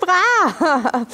Bravo!